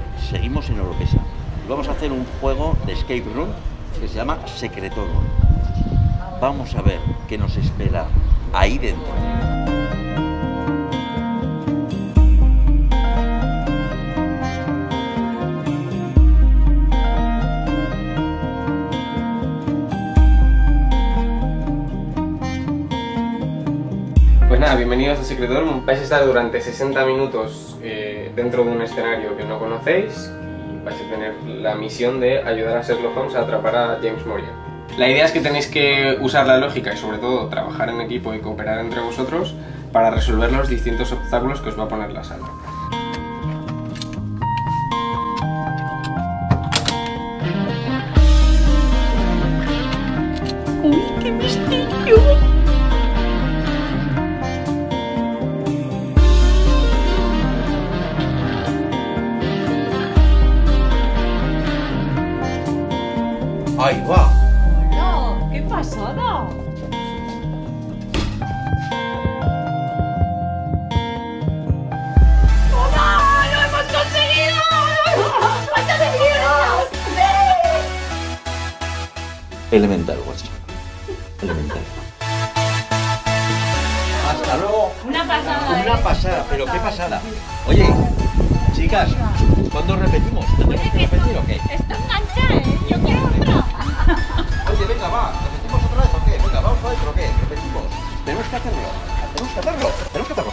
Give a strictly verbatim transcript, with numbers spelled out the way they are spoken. Sherlock, seguimos en Oropesa. Vamos a hacer un juego de escape room que se llama Secretorum. Vamos a ver qué nos espera ahí dentro. Pues nada, bienvenidos a Secretorum. Vais a estar durante sesenta minutos eh, dentro de un escenario que no conocéis. Vais a tener la misión de ayudar a Sherlock Holmes a atrapar a James Moriarty. La idea es que tenéis que usar la lógica y sobre todo trabajar en equipo y cooperar entre vosotros para resolver los distintos obstáculos que os va a poner la sala. ¡Uy, qué misterio! ¡Ahí va! ¡Hola! ¡Qué pasada! ¡Hola! ¡Lo hemos conseguido! ¡Cuánto de mierda! Elemental, guacho. Elemental. ¡Hasta luego! ¡Una pasada! ¡Una pasada! ¡Pero qué pasada! Oye, chicas, ¿cuándo repetimos? ¿Tenemos que repetir o qué? ¡Está enganchada, eh! ¡Yo quiero otra! Oye, venga, va, ¿repetimos otra vez o qué? Venga, vamos a ver, ¿pero qué? Repetimos. Tenemos que hacerlo, tenemos que hacerlo, tenemos que hacerlo.